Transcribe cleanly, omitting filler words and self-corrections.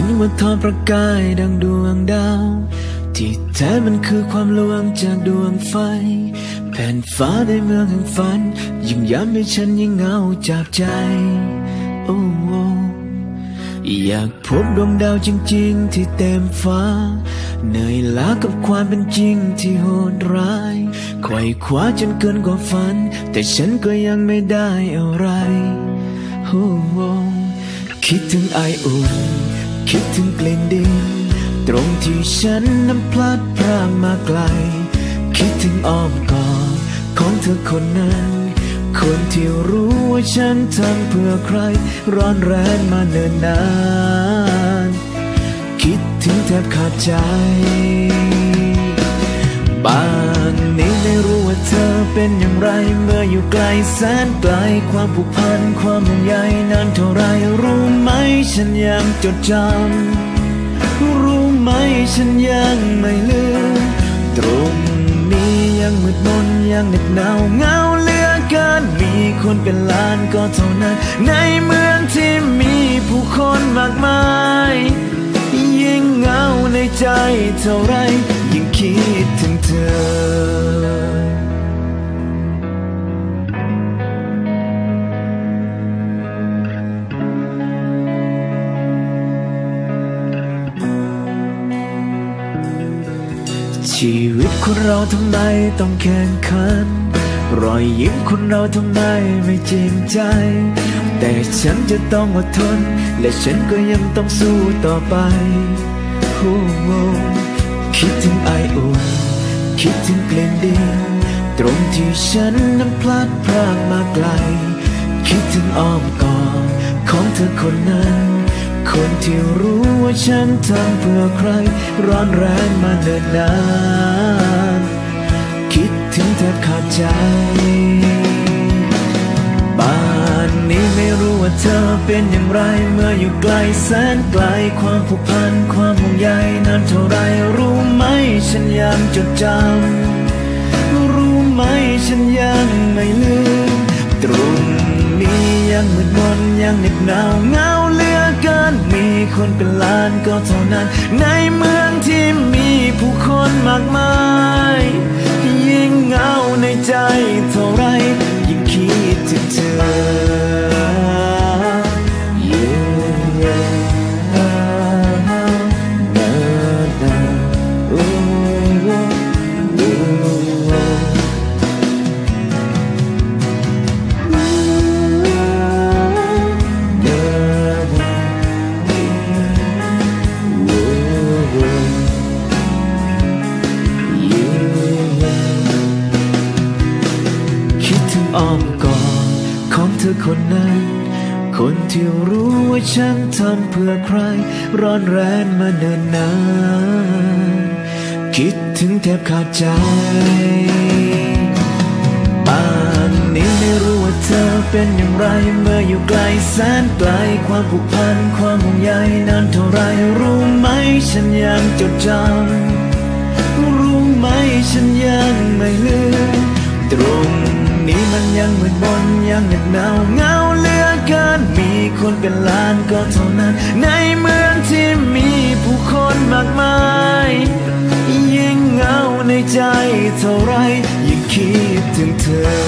ห็นว่าทอประกายดังดวงดาวที่แท้มันคือความลวงจากดวงไฟแผ่นฟ้าในเมืองแห่งฝันยิ่งย้ำให้ฉันยิ่งเหงาจากใจโอ้โออยากพบดวงดาวจริงๆที่เต็มฟ้าเหนื่อยล้ากับความเป็นจริงที่โหดร้ายไขว่คว้าจนเกินกว่าฝันแต่ฉันก็ยังไม่ได้อะไรโอ้โอคิดถึงไออุ่นคิดถึงกลิ่นดินตรงที่ฉันนั้นพลาดพรากมาไกลคิดถึงอ้อมกอดของเธอคนนั้นคนที่รู้ว่าฉันทำเพื่อใครร้อนแรงมาเนิ่นนานคิดถึงแทบขาดใจบ้านนี้ไม่รู้ว่าเธอเป็นอย่างไรเมื่ออยู่ไกลแสนไกลความผูกพันความห่วงใยนานเท่าไรรู้ไหมฉันยังจดจำรู้ไหมฉันยังไม่ลืมตรงนี้ยังมืดมนยังเหน็บหนาวเงาเหลือเกินมีคนเป็นล้านก็เท่านั้นในเมืองที่มีผู้คนมากมายยิ่งเหงาในใจเท่าไรยิ่งคิดถึงเธอชีวิตคนเราทำไมต้องแข่งขันรอยยิ้มคนเราทำไมไม่จริงใจแต่ฉันจะต้องอดทนและฉันก็ยังต้องสู้ต่อไปโอ้โหคิดถึงไออุ่นคิดถึงกลิ่นดินตรงที่ฉันนั้นพลาดพรากมาไกลคิดถึงอ้อมกอดของเธอคนนั้นคนที่รู้ว่าฉันทำเพื่อใครร้อนแรงมาเนิ่นนานคิดถึงเธอขาดใจบ้านนี้ไม่รู้ว่าเธอเป็นอย่างไรเมื่ออยู่ไกลแสนไกลความผูกพันความห่วงใยนานเท่าไรรู้ไหมฉันยังจดจำรู้ไหมฉันยังไม่ลืมตรงนี้ยังมืดมนยังเหน็บหนาวเงาเหลือเกินมีคนเป็นล้านก็เท่านั้นในเมืองที่มีผู้คนมากมายยิ่งเหงาในใจเท่าไรยิ่งคิดถึงเธอคนนั้นคนที่รู้ว่าฉันทำเพื่อใครร้อนแรงมาเนิ่นนานคิดถึงแทบขาดใจป่านนี้ไม่รู้ว่าเธอเป็นอย่างไรเมื่ออยู่ไกลแสนไกลความผูกพันความห่วงใยนานเท่าไรรู้ไหมฉันยังจดจำรู้ไหมฉันยังไม่ลืมตรงนี้มันยังเหมือนบนยังหนักหนาวเงาเหลือเกินมีคนเป็นล้านก็เท่านั้นในเมืองที่มีผู้คนมากมายยิ่งเหงาในใจเท่าไรยิ่งคิดถึงเธอ